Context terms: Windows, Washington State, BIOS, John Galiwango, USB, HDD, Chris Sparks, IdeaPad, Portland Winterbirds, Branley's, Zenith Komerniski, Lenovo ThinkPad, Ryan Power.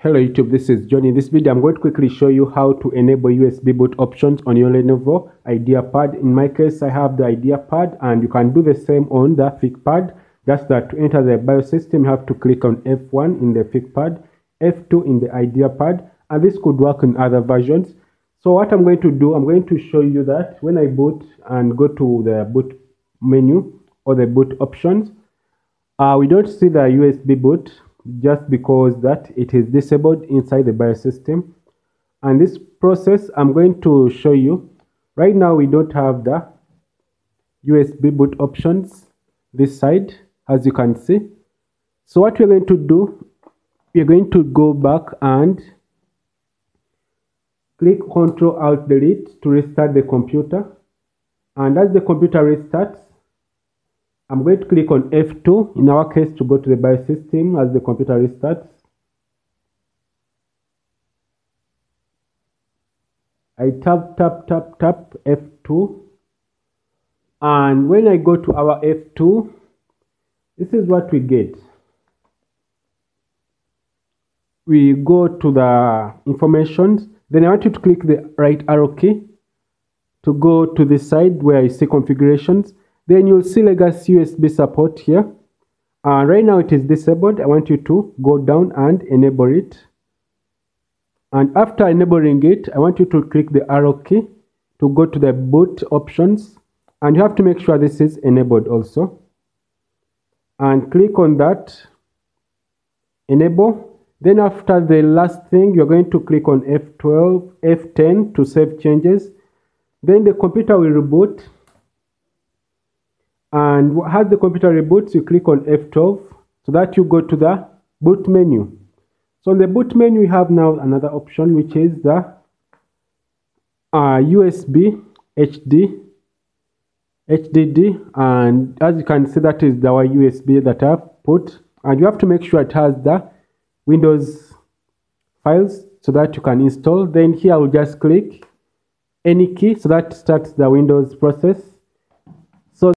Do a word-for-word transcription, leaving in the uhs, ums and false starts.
Hello YouTube, this is John. In this video I'm going to quickly show you how to enable U S B boot options on your Lenovo IdeaPad. In my case I have the IdeaPad, and you can do the same on the ThinkPad. Just that to enter the BIOS system you have to click on F one in the ThinkPad, F two in the IdeaPad, and this could work in other versions. So what I'm going to do, I'm going to show you that when I boot and go to the boot menu or the boot options, uh, we don't see the U S B boot just because that it is disabled inside the BIOS system. And this process I'm going to show you. Right now we don't have the U S B boot options this side, as you can see. So what we're going to do, we're going to go back and click Ctrl Alt Delete to restart the computer. And as the computer restarts, I'm going to click on F two in our case to go to the BIOS system as the computer restarts. I tap, tap, tap, tap F two. And when I go to our F two, this is what we get. We go to the information. Then I want you to click the right arrow key to go to the side where I see configurations. Then you'll see legacy U S B support here. Uh, right now it is disabled. I want you to go down and enable it. And after enabling it, I want you to click the arrow key to go to the boot options. And you have to make sure this is enabled also. And click on that, enable. Then after the last thing, you're going to click on F twelve, F ten to save changes. Then the computer will reboot. And as the computer reboots, you click on F twelve so that you go to the boot menu. So on the boot menu, we have now another option, which is the uh, U S B H D, H D D, and as you can see, that is the U S B that I've put. And you have to make sure it has the Windows files so that you can install. Then here I will just click any key so that starts the Windows process.